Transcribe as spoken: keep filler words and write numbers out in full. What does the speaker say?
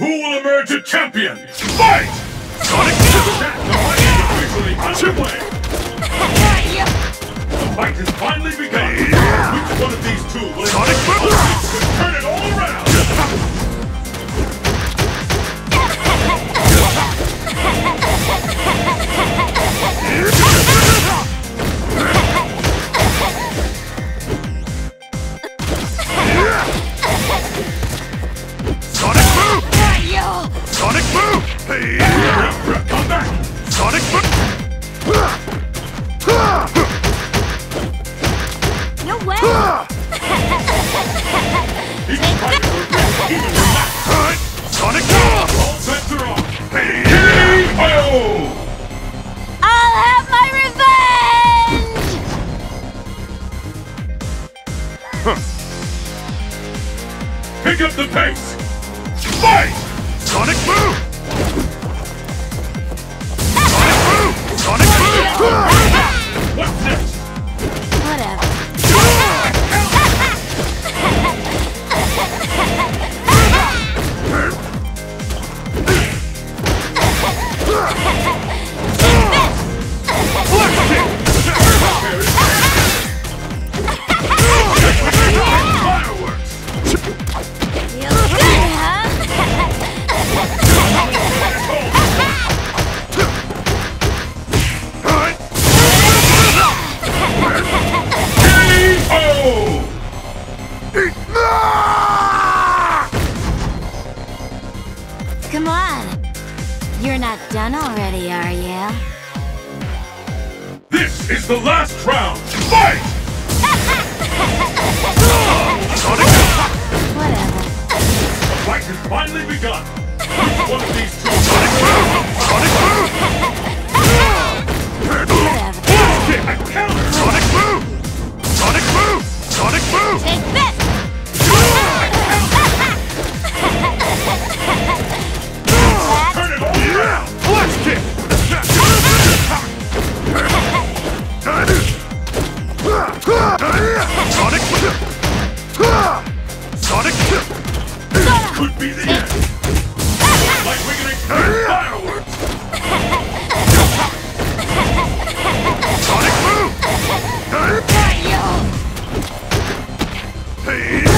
Who will emerge a champion? Fight! Sonic Boom! Attack! The fight is officially underway! The fight has finally begun! Which one of these two will Sonic Boom turn it all around? Sonic Boom! Sonic Boom! Hey! Come back! Sonic Boom! No way! Sonic Boom! All bets are off! Hey! Hey! I'll have my revenge! Huh. Pick up the pace! Fight! Sonic Boom! Sonic Boom! Sonic Boom! What's next? Whatever. Come on! You're not done already, are you? This is the last round! Fight! Sonic! Whatever. The fight has finally begun! Which one of these two? Sonic Boom! Sonic Boom! Whatever. Blast it! A counter! Sonic Boom! Sonic Boom! Sonic Boom! Take this! Sonic! Sonic! This could be the end! Like we can expect fireworks! Sonic Boom! Hey!